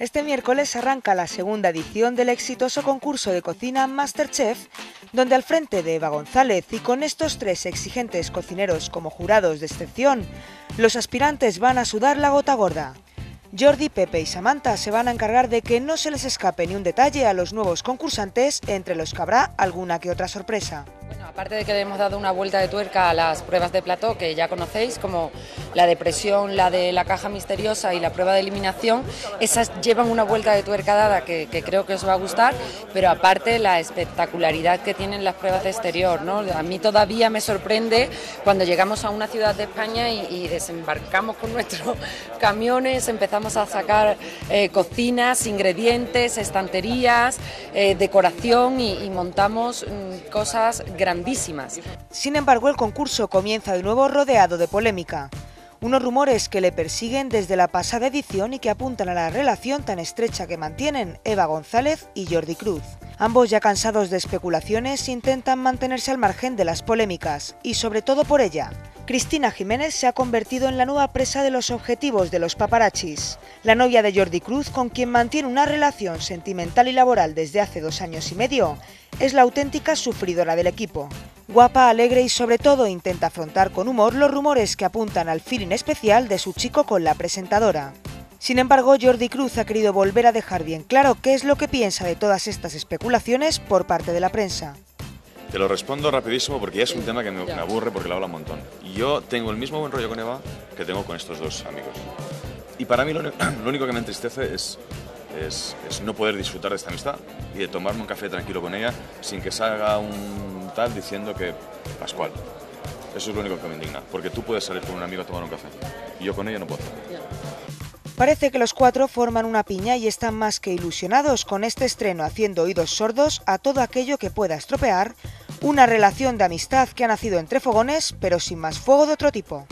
Este miércoles arranca la segunda edición del exitoso concurso de cocina MasterChef, donde al frente de Eva González y con estos tres exigentes cocineros como jurados de excepción, los aspirantes van a sudar la gota gorda. Jordi, Pepe y Samantha se van a encargar de que no se les escape ni un detalle a los nuevos concursantes, entre los que habrá alguna que otra sorpresa. Bueno, aparte de que le hemos dado una vuelta de tuerca a las pruebas de plató que ya conocéis, como la de presión, la de la caja misteriosa y la prueba de eliminación, esas llevan una vuelta de tuerca dada que creo que os va a gustar, pero aparte la espectacularidad que tienen las pruebas de exterior, ¿no? A mí todavía me sorprende cuando llegamos a una ciudad de España y desembarcamos con nuestros camiones, empezamos a sacar cocinas, ingredientes, estanterías, decoración y montamos cosas grandísimas. Sin embargo, el concurso comienza de nuevo rodeado de polémica. Unos rumores que le persiguen desde la pasada edición y que apuntan a la relación tan estrecha que mantienen Eva González y Jordi Cruz. Ambos, ya cansados de especulaciones, intentan mantenerse al margen de las polémicas y sobre todo por ella. Cristina Jiménez se ha convertido en la nueva presa de los objetivos de los paparachis. La novia de Jordi Cruz, con quien mantiene una relación sentimental y laboral desde hace 2 años y medio, es la auténtica sufridora del equipo. Guapa, alegre y sobre todo intenta afrontar con humor los rumores que apuntan al feeling especial de su chico con la presentadora. Sin embargo, Jordi Cruz ha querido volver a dejar bien claro qué es lo que piensa de todas estas especulaciones por parte de la prensa. Te lo respondo rapidísimo porque ya es un tema que me aburre porque lo habla un montón. Yo tengo el mismo buen rollo con Eva que tengo con estos dos amigos. Y para mí lo único que me entristece es no poder disfrutar de esta amistad y de tomarme un café tranquilo con ella sin que salga un tal diciendo que Pascual. Eso es lo único que me indigna, porque tú puedes salir con un amigo a tomar un café y yo con ella no puedo. Parece que los cuatro forman una piña y están más que ilusionados con este estreno, haciendo oídos sordos a todo aquello que pueda estropear una relación de amistad que ha nacido entre fogones, pero sin más fuego de otro tipo.